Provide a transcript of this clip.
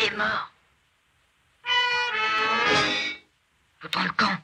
Il est mort. Faut dans le camp.